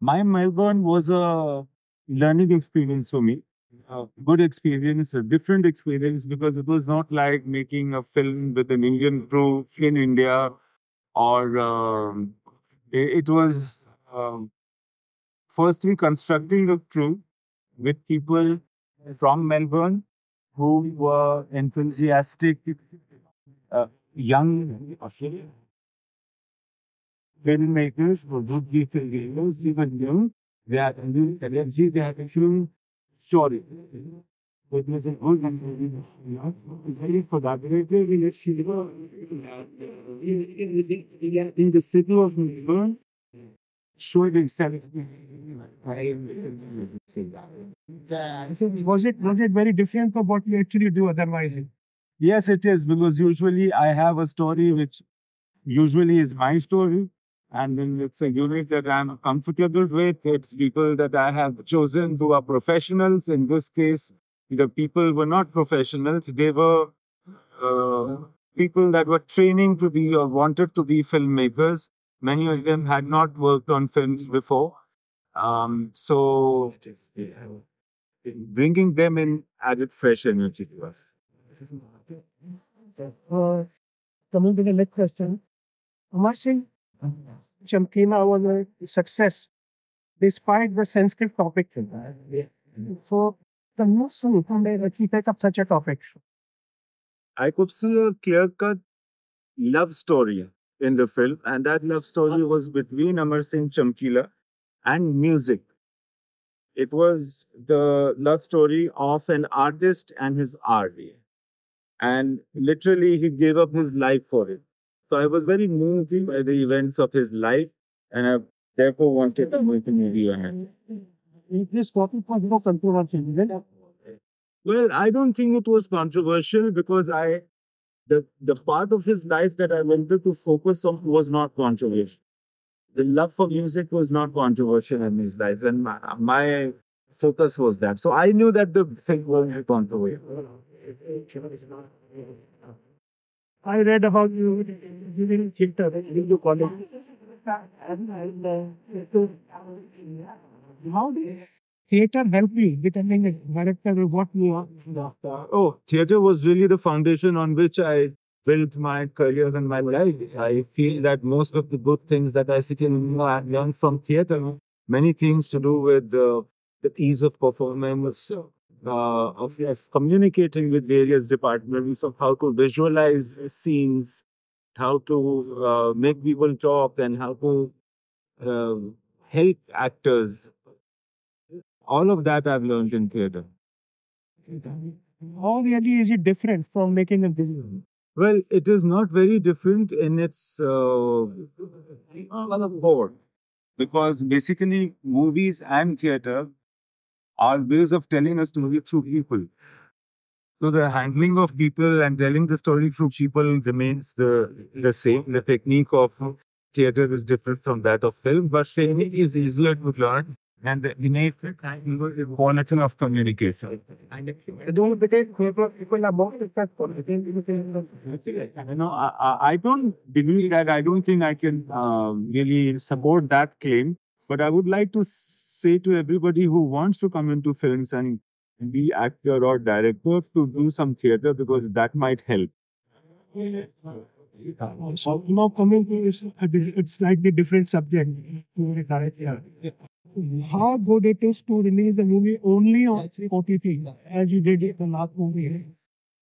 My Melbourne was a learning experience for me. A good experience, a different experience, because it was not like making a film with an Indian crew in India, or it was firstly constructing a crew with people from Melbourne who were enthusiastic, young filmmakers who would be filmmakers, even new. They had a new energy, they had a new story. It was a good experience. It was very collaborative in the city of Melbourne. Showed itself. Was it very different from what you actually do otherwise? Yes, it is, because usually I have a story which usually is my story, and then it's a unit that I'm comfortable with. It's people that I have chosen who are professionals. In this case, the people were not professionals. They were people that were training to be or wanted to be filmmakers. Many of them had not worked on films before. So bringing them in added fresh energy to us. Coming to the next question. Amar Singh Chamkila was a success despite the sensitive topic. So, the most effect of such a topic? I could see a clear-cut love story in the film, and that love story was between Amar Singh Chamkila and music. It was the love story of an artist and his art, and literally he gave up his life for it. So I was very moved by the events of his life, and I therefore wanted to make a movie on it. This topic was no controversial, isn't it? Well, I don't think it was controversial, because The part of his life that I wanted to focus on was not controversial. The love for music was not controversial in his life, and my focus was that. So I knew that the thing wasn't controversial. I read about you during Chilter, during your college. How did theatre helped me becoming a director of what you are after? Oh, theatre was really the foundation on which I built my career and my life. I feel that most of the good things that I sit in I learned from theatre. Many things to do with the ease of performance, of communicating with various departments, of how to visualize scenes, how to make people talk, and how to help actors. All of that I've learned in theatre. How really is it different from making a film? Well, it is not very different in its core, because basically movies and theatre are ways of telling a story through people. So the handling of people and telling the story through people remains the same. The technique of theatre is different from that of film, but training is easier to learn. And the innate quality of communication. I don't believe that. I don't think I can really support that claim. But I would like to say to everybody who wants to come into films and be actor or director to do some theatre, because that might help. So now coming to a slightly different subject. How good it is to release the movie only on OTT, as you did in the last movie,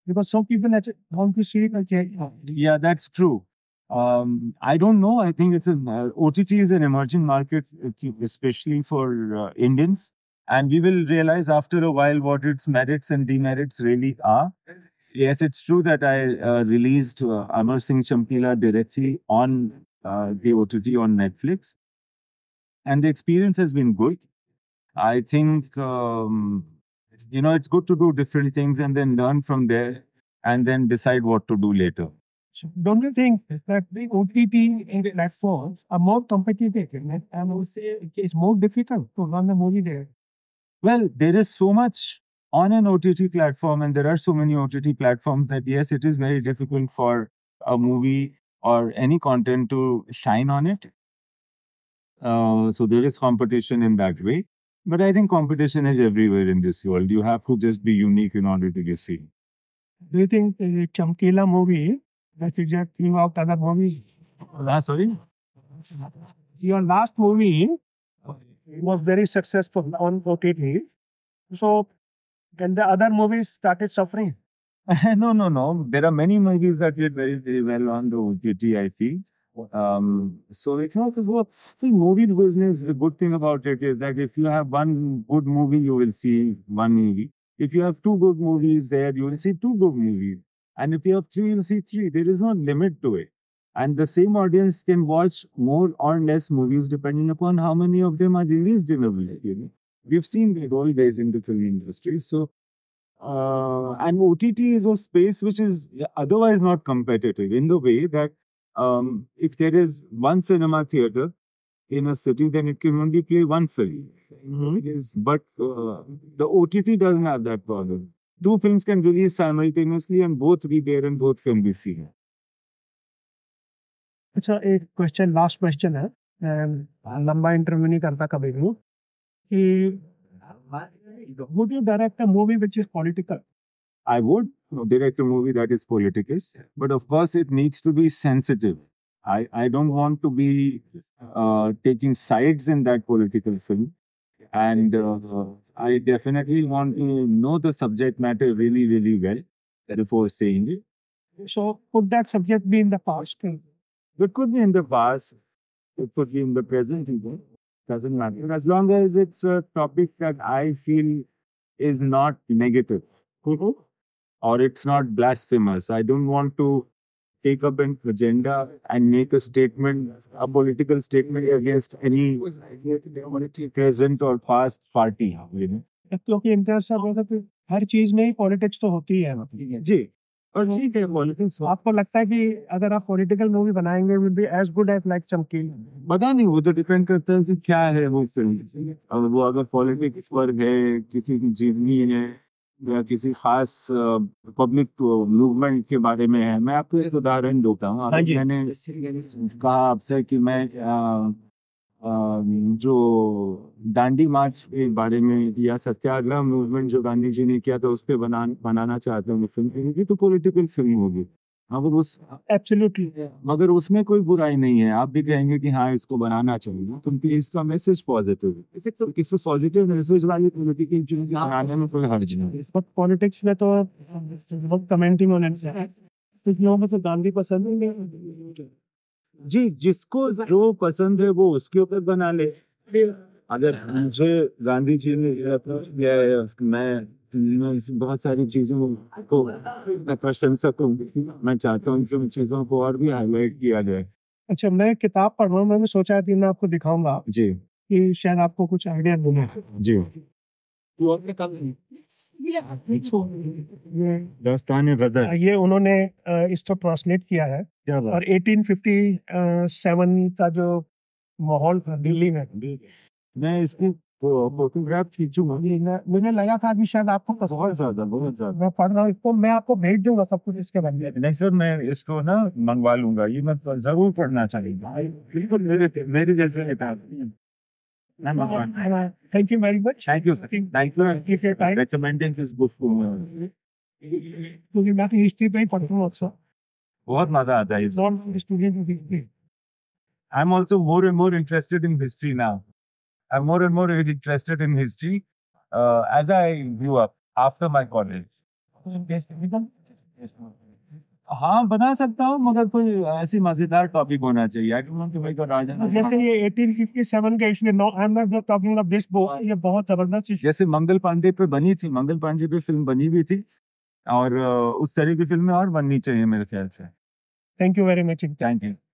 because some people want to see it and check. Yeah, that's true. I don't know. I think it's OTT is an emerging market, especially for Indians, and we will realize after a while what its merits and demerits really are. Yes, it's true that I released Amar Singh Chamkila directly on the OTT on Netflix. And the experience has been good. I think, you know, it's good to do different things and then learn from there and then decide what to do later. So don't you think that the OTT platforms are more competitive, right? I would say it's more difficult to run a movie there? Well, there is so much on an OTT platform, and there are so many OTT platforms that, yes, it is very difficult for a movie or any content to shine on it. So there is competition in that way. But I think competition is everywhere in this world. You have to just be unique in order to get seen. Do you think the Chamkila movie has rejected you out other movies? Sorry? Your last movie was very successful on OTT. So, and the other movies started suffering? No. There are many movies that did very, very well on the OTT, I feel. So you know, the movie business, the good thing about it is that if you have one good movie, you will see one movie. If you have two good movies there, you will see two good movies. And if you have three, you will see three. There is no limit to it. And the same audience can watch more or less movies depending upon how many of them are released in a week. You know? We've seen that all days in the film industry. So, and OTT is a space which is otherwise not competitive in the way that if there is one cinema theater in a city, then it can only play one film. Mm-hmm. But the OTT doesn't have that problem. Two films can release simultaneously and both be there and both can be seen. अच्छा एक question last question है लंबा interview नहीं करता कभी भी कि would you direct a movie which is political? I would direct a movie that is political, but of course it needs to be sensitive. I don't want to be taking sides in that political film, and I definitely want to know the subject matter really, really well before saying it. So could that subject be in the past? It could be in the past, it could be in the present even, doesn't matter. As long as it's a topic that I feel is not negative or it's not blasphemous. I don't want to take up an agenda and make a statement, a political statement against any present or past party. Because और ठीक है politics आपको लगता है कि अगर आप political movie बनाएंगे will be as good as like Chamkila पता नहीं वो तो डिपेंड करता है कि क्या है वो फिल्म और वो अगर पॉलिटिक्स पर है किसी की जीवनी है या किसी खास पब्लिक मूवमेंट के बारे में है मैं आपको एक उदाहरण देता हूं मैंने कहा आपसे कि मैं जो दांडी मार्च के बारे में या सत्याग्रह मूवमेंट जो गांधी जी ने किया था उस पे बनाना चाहता हूँ फिल्म क्योंकि तो पॉलिटिकल फिल्म होगी मगर उस एब्सोल्युटली मगर उसमें कोई बुराई नहीं है आप भी कहेंगे कि हाँ इसको बनाना चाहिए क्योंकि इसका मैसेज पॉजिटिव है तो किसी पॉजिटिव मैसेज वाली पॉलिटिकल बनाने में कोई हर्ज नहीं है पॉलिटिक्स में तो कमेंटिंग ऑन इट तो गांधी पसंद नहीं जी जिसको जो पसंद है वो उसके ऊपर बना ले अगर मुझे गांधी जी ने मैं बहुत सारी चीजों को मैं चाहता हूँ इन चीजों को और भी हाईलाइट किया जाए अच्छा मैं किताब पढ़ रहा हूँ मैंने सोचा कि मैं आपको दिखाऊंगा जी कि शायद आपको कुछ आइडिया मिले जी ये उन्होंने इसको ट्रांसलेट किया है और 1857 का जो माहौल था दिल्ली में मैं इसकी फोटोग्राफ खींचूंगा मुझे लगा था कि शायद आपको बहुत ज्यादा मैं पढ़ रहा हूँ इसको मैं आपको भेज दूंगा सब कुछ इसके बारे में नहीं सर मैं इसको ना मंगवा लूंगा ये मैं जरूर पढ़ना चाहूंगा बिल्कुल मेरे जैसे किताब Thank you very much. Thank you, sir. Thank you for your time. Recommending this book for me. क्योंकि मैं तो हिस्ट्री पे ही पढ़ता हूँ अक्सर। बहुत मजा आता है इस। Not student of history. I'm also more and more interested in history now. I'm more and more interested in history as I grew up after my college. हाँ बना सकता हूँ मगर कोई ऐसी मजेदार टॉपिक होना चाहिए जैसे ये 1857 के इसमें ये बहुत जबरदस्त चीज जैसे मंगल पांडे पे बनी थी मंगल पांडे पे फिल्म बनी हुई थी और उस तरह की फिल्में और बननी चाहिए मेरे ख्याल से thank you very much thank you